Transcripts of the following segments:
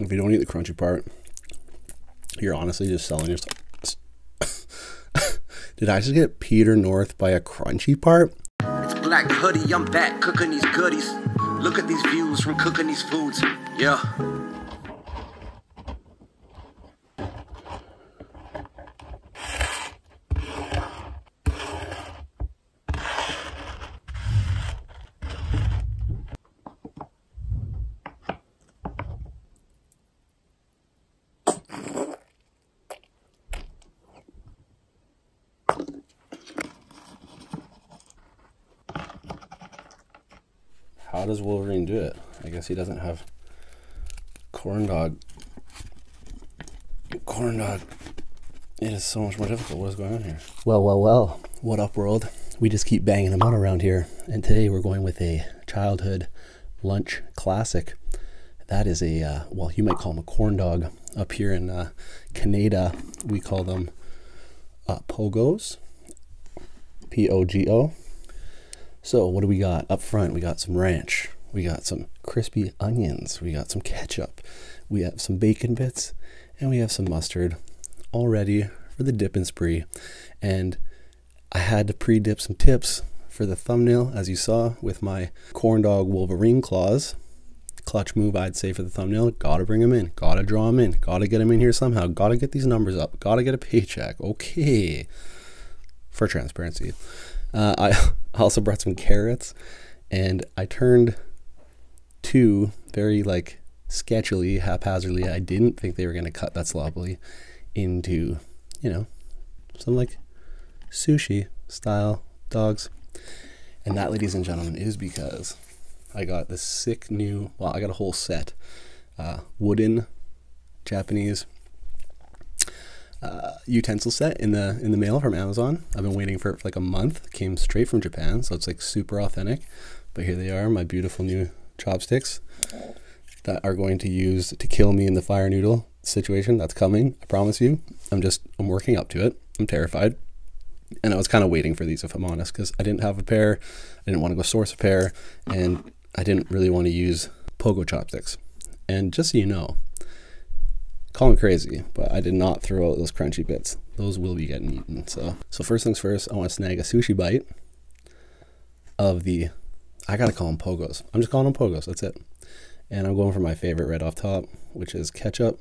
If you don't eat the crunchy part, you're honestly just selling yourself. Did I just get Peter North by a crunchy part? It's Black Hoodie, I'm back cooking these goodies. Look at these views from cooking these foods. Yeah. How does Wolverine do it? I guess he doesn't have corn dog. It is so much more difficult. What is going on here? Well, what up, world? We just keep banging them out around here, and today we're going with a childhood lunch classic. That is a well, you might call them a corn dog. Up here in Canada we call them pogos, p-o-g-o. So what do we got up front? We got some ranch, we got some crispy onions, we got some ketchup, we have some bacon bits, and we have some mustard all ready for the dip and spree. And I had to pre-dip some tips for the thumbnail, as you saw, with my corn dog Wolverine claws. Clutch move, I'd say, for the thumbnail. Gotta bring them in, gotta draw them in, gotta get them in here somehow, gotta get these numbers up, gotta get a paycheck. Okay, for transparency. I also brought some carrots, and I turned two very like sketchily, haphazardly, I didn't think they were going to cut that sloppily, into, you know, some like sushi style dogs. And that, ladies and gentlemen, is because I got this sick new, well, I got a whole set, wooden Japanese utensil set in the mail from Amazon. I've been waiting for it for like a month. It came straight from Japan, so it's like super authentic. But here they are, my beautiful new chopsticks that are going to use to kill me in the fire noodle situation that's coming. I promise you. I'm working up to it. I'm terrified. And I was kind of waiting for these, if I'm honest, because I didn't have a pair. I didn't want to go source a pair, and I didn't really want to use pogo chopsticks. And just so you know, call me crazy, but I did not throw out those crunchy bits. Those will be getting eaten. So first things first, I want to snag a sushi bite of the, I gotta call them pogos. I'm just calling them pogos, that's it. And I'm going for my favorite right off top, which is ketchup,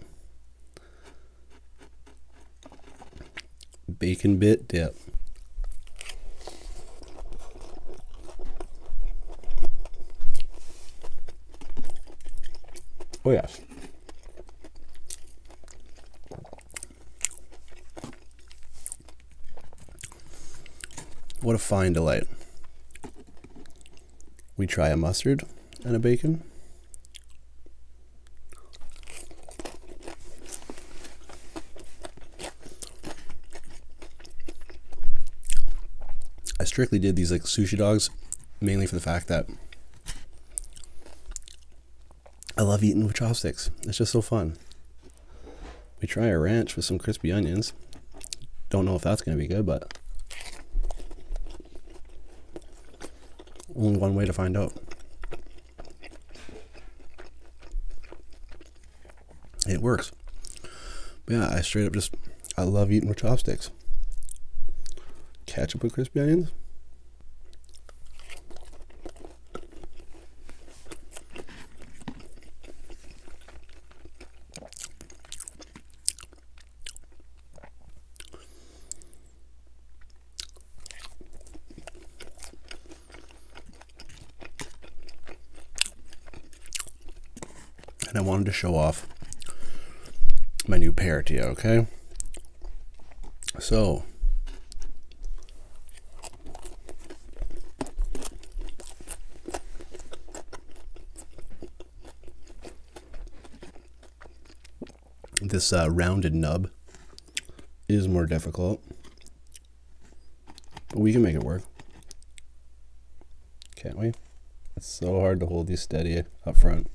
bacon bit dip. Oh yes. What a fine delight. We try a mustard and a bacon. I strictly did these like sushi dogs mainly for the fact that I love eating with chopsticks. It's just so fun. We try a ranch with some crispy onions. Don't know if that's gonna be good, but only one way to find out. It works. But yeah, I straight up just, I love eating with chopsticks. Ketchup with crispy onions. I wanted to show off my new pair to you, okay? So this rounded nub is more difficult, but we can make it work, can't we? It's so hard to hold these steady up front.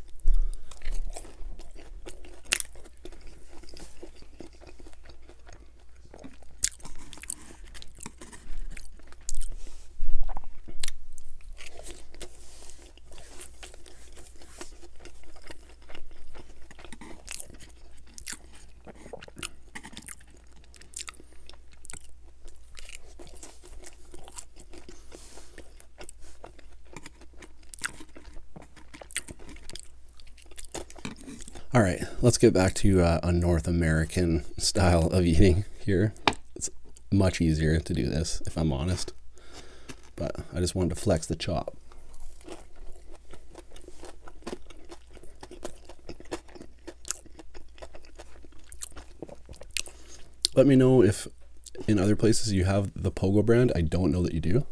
All right, let's get back to a North American style of eating here. It's much easier to do this, if I'm honest, but I just wanted to flex the chop. Let me know if in other places you have the Pogo brand. I don't know that you do.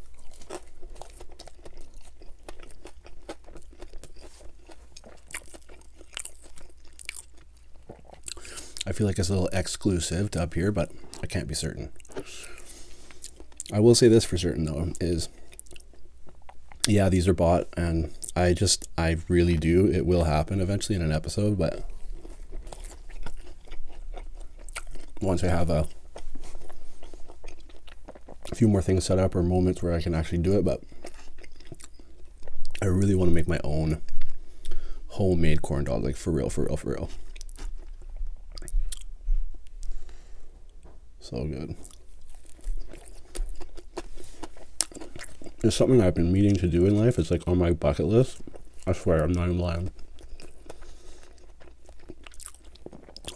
I feel like it's a little exclusive to up here, but I can't be certain. I will say this for certain though, is yeah, these are bought, and I really do. It will happen eventually in an episode, but once I have a few more things set up or moments where I can actually do it, but I really want to make my own homemade corn dog, like for real, for real, for real. So good. It's something I've been meaning to do in life. It's like on my bucket list. I swear, I'm not even lying.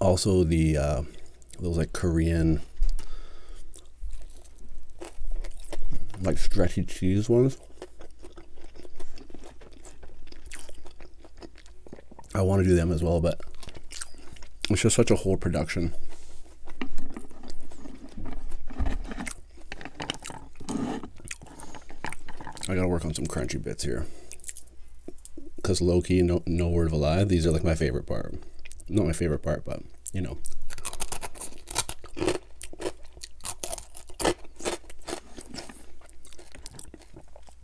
Also the, those like Korean like stretchy cheese ones, I want to do them as well, but it's just such a whole production. I gotta work on some crunchy bits here, because low-key, no word of a lie, these are like my favorite part. Not my favorite part, but you know,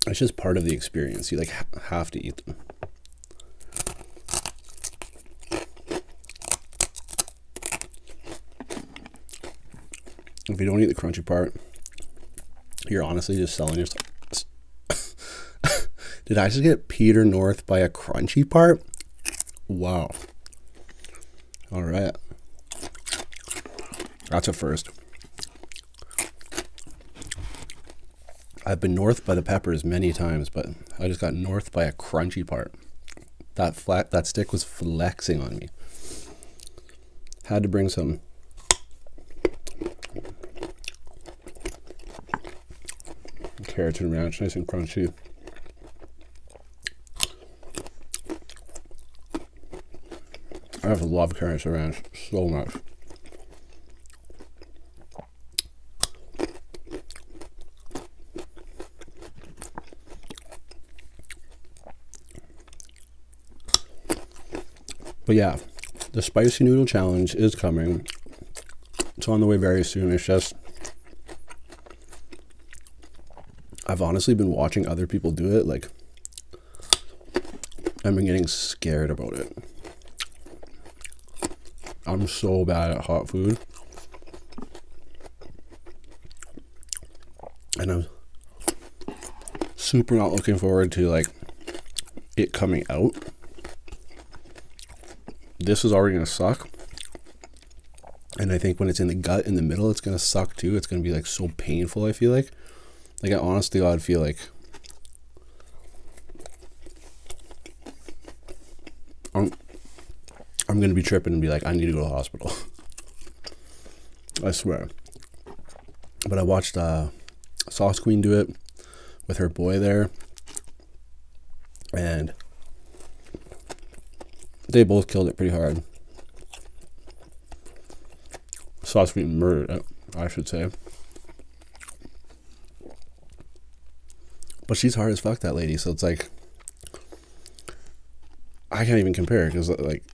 it's just part of the experience. You like have to eat them. If you don't eat the crunchy part, you're honestly just selling yourself. Did I just get Peter North by a crunchy part? Wow. All right. That's a first. I've been north by the peppers many times, but I just got north by a crunchy part. That stick was flexing on me. Had to bring some. Carrots and ranch, nice and crunchy. I have loved carrots and ranch so much. But yeah, the spicy noodle challenge is coming. It's on the way very soon. It's just, I've honestly been watching other people do it. Like, I've been getting scared about it. I'm so bad at hot food. And I'm super not looking forward to like it coming out. This is already going to suck. And I think when it's in the gut, in the middle, it's going to suck too. It's going to be like so painful, I feel like. Like I honestly, I'd feel like I'm going to be tripping and be like, I need to go to the hospital. I swear. But I watched Sauce Queen do it with her boy there. And they both killed it pretty hard. Sauce Queen murdered it, I should say. But she's hard as fuck, that lady. So it's like, I can't even compare because like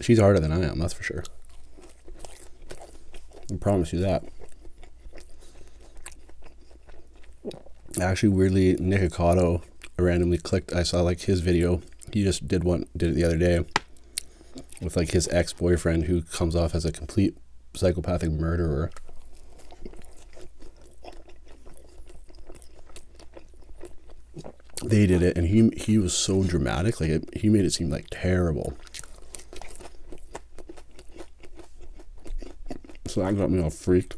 she's harder than I am. That's for sure. I promise you that. Actually, weirdly, Nikocado randomly clicked. I saw like his video. He just did it the other day with like his ex-boyfriend who comes off as a complete psychopathic murderer. They did it, and he was so dramatic. Like he made it seem like terrible. So that got me all freaked.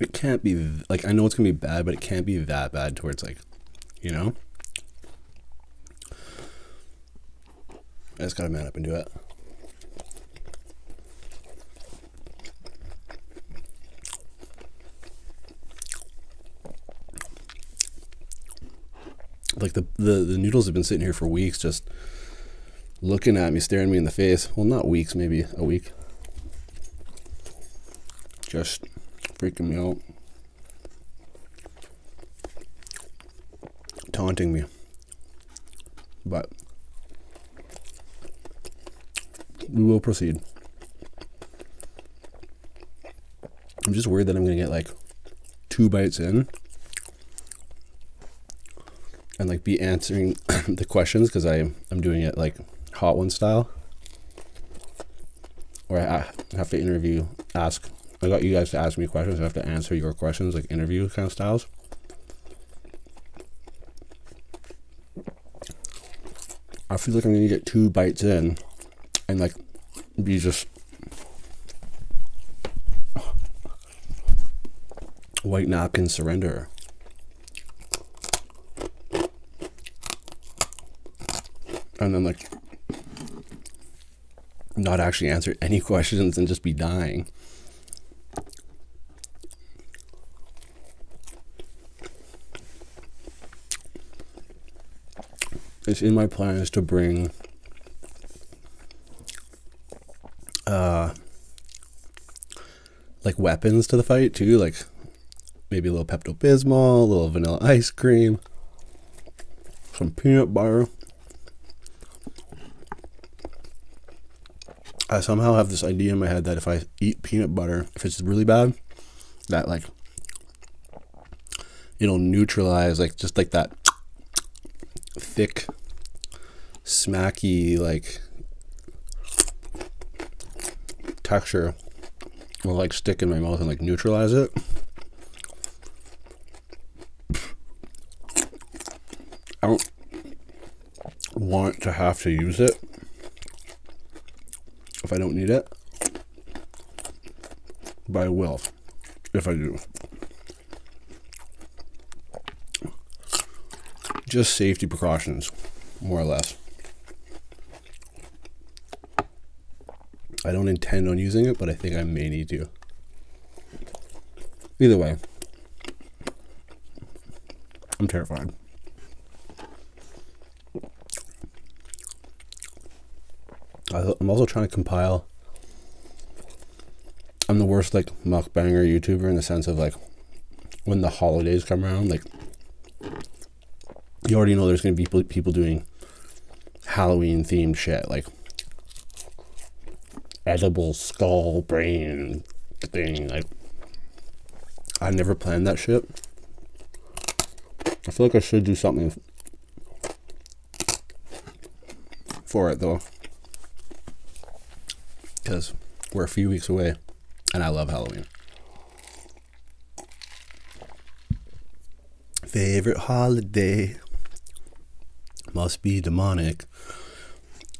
it can't be, like, I know it's gonna be bad, but it can't be that bad to where it's like, you know? I just gotta man up and do it. Like the noodles have been sitting here for weeks, just looking at me, staring me in the face. Well, not weeks, maybe a week. Just freaking me out, taunting me. But we will proceed. I'm just worried that I'm gonna get like 2 bites in and like be answering the questions, because I'm doing it like Hot One style, where I have to interview, ask. I got you guys to ask me questions. I have to answer your questions, like interview kind of styles. I feel like I'm gonna get 2 bites in and like be just white napkin surrender. And then like not actually answer any questions and just be dying. It's in my plans to bring like weapons to the fight too, like maybe a little Pepto-Bismol, a little vanilla ice cream, some peanut butter. I somehow have this idea in my head that if I eat peanut butter, if it's really bad, that like it'll neutralize like just like that thick, smacky like texture will like stick in my mouth and like neutralize it. I don't want to have to use it if I don't need it, but I will if I do. Just safety precautions, more or less. I don't intend on using it, but I think I may need to. Either way, I'm terrified. I'm also trying to compile. I'm the worst like mukbanger YouTuber in the sense of like when the holidays come around, like you already know there's gonna be people doing Halloween themed shit, like edible skull brain thing. Like I never planned that shit. I feel like I should do something for it though, because we're a few weeks away and I love Halloween. Favorite holiday must be demonic.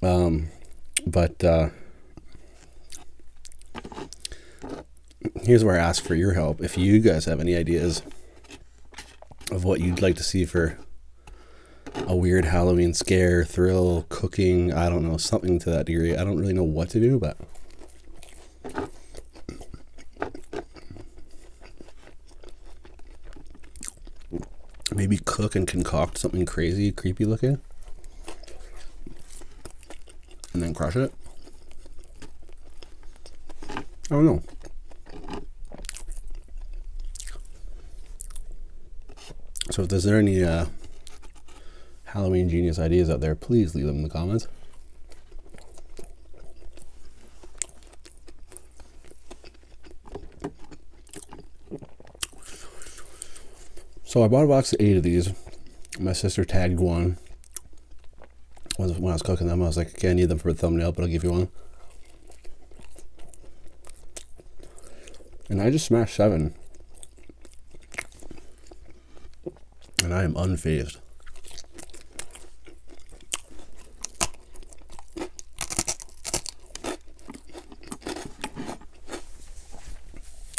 But here's where I ask for your help. If you guys have any ideas of what you'd like to see for a weird Halloween scare, thrill, cooking, I don't know, something to that degree. I don't really know what to do, but maybe cook and concoct something crazy, creepy looking, and then crush it. I don't know. So if there's any Halloween genius ideas out there, please leave them in the comments. So I bought a box of 8 of these. My sister tagged one when I was cooking them. I was like, okay, I need them for a thumbnail, but I'll give you one. And I just smashed 7. And I am unfazed.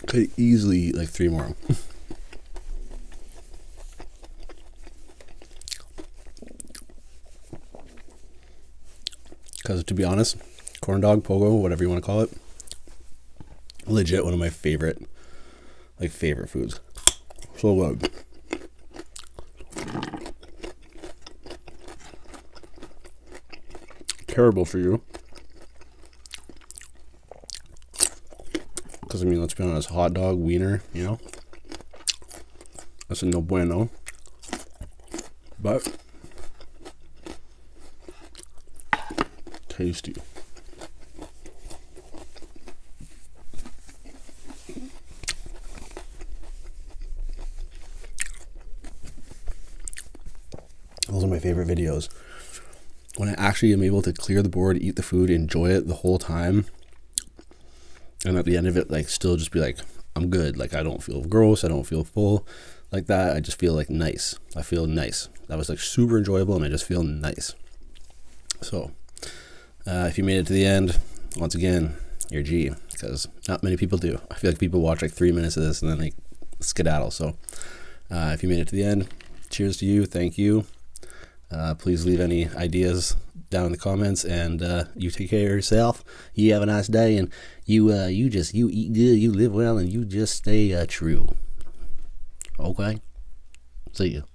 Could easily eat like 3 more. Because to be honest, corn dog, pogo, whatever you want to call it, legit one of my favorite, like favorite foods. So good. Terrible for you. Because, I mean, let's be honest, hot dog, wiener, you know, that's a no bueno. But tasty. Those are my favorite videos. When I actually am able to clear the board, eat the food, enjoy it the whole time. And at the end of it, like, still just be like, I'm good. Like, I don't feel gross. I don't feel full like that. I just feel like nice. I feel nice. That was like super enjoyable and I just feel nice. So if you made it to the end, once again, you're G, because not many people do. I feel like people watch like 3 minutes of this and then they skedaddle. So if you made it to the end, cheers to you. Thank you. Please leave any ideas down in the comments, and you take care of yourself. You have a nice day, and you eat good, you live well, and you just stay true. Okay? See ya.